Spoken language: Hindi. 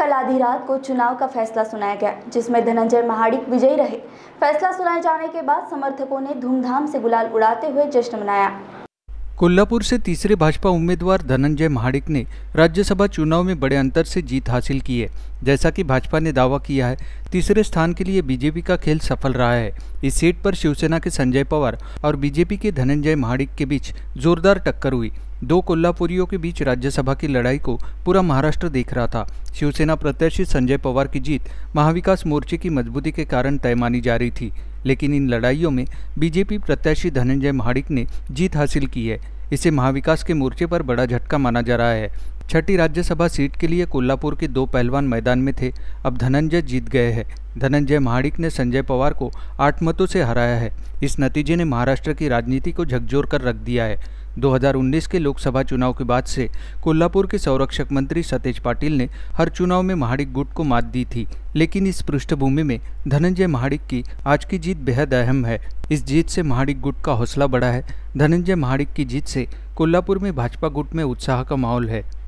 कल आधी रात को चुनाव का फैसला सुनाया गया, जिसमें धनंजय महाडिक विजयी रहे। फैसला सुनाए जाने के बाद समर्थकों ने धूमधाम से गुलाल उड़ाते हुए जश्न मनाया। कोल्हापुर से तीसरे भाजपा उम्मीदवार धनंजय महाडिक ने राज्यसभा चुनाव में बड़े अंतर से जीत हासिल की है। जैसा कि भाजपा ने दावा किया है, तीसरे स्थान के लिए बीजेपी का खेल सफल रहा है। इस सीट पर शिवसेना के संजय पवार और बीजेपी के धनंजय महाडिक के बीच जोरदार टक्कर हुई। दो कोल्हापुरियों के बीच राज्यसभा की लड़ाई को पूरा महाराष्ट्र देख रहा था। शिवसेना प्रत्याशी संजय पवार की जीत महाविकास मोर्चे की मजबूती के कारण तय मानी जा रही थी, लेकिन इन लड़ाइयों में बीजेपी प्रत्याशी धनंजय महाडिक ने जीत हासिल की है। इसे महाविकास के मोर्चे पर बड़ा झटका माना जा रहा है। छठी राज्यसभा सीट के लिए कोल्हापुर के दो पहलवान मैदान में थे, अब धनंजय जीत गए हैं। धनंजय महाडिक ने संजय पवार को 8 मतों से हराया है। इस नतीजे ने महाराष्ट्र की राजनीति को झकझोर कर रख दिया है। 2019 के लोकसभा चुनाव के बाद से कोल्हापुर के संरक्षक मंत्री सतेज पाटिल ने हर चुनाव में महाडिक गुट को मात दी थी, लेकिन इस पृष्ठभूमि में धनंजय महाडिक की आज की जीत बेहद अहम है। इस जीत से महाडिक गुट का हौसला बढ़ा है। धनंजय महाडिक की जीत से कोल्हापुर में भाजपा गुट में उत्साह का माहौल है।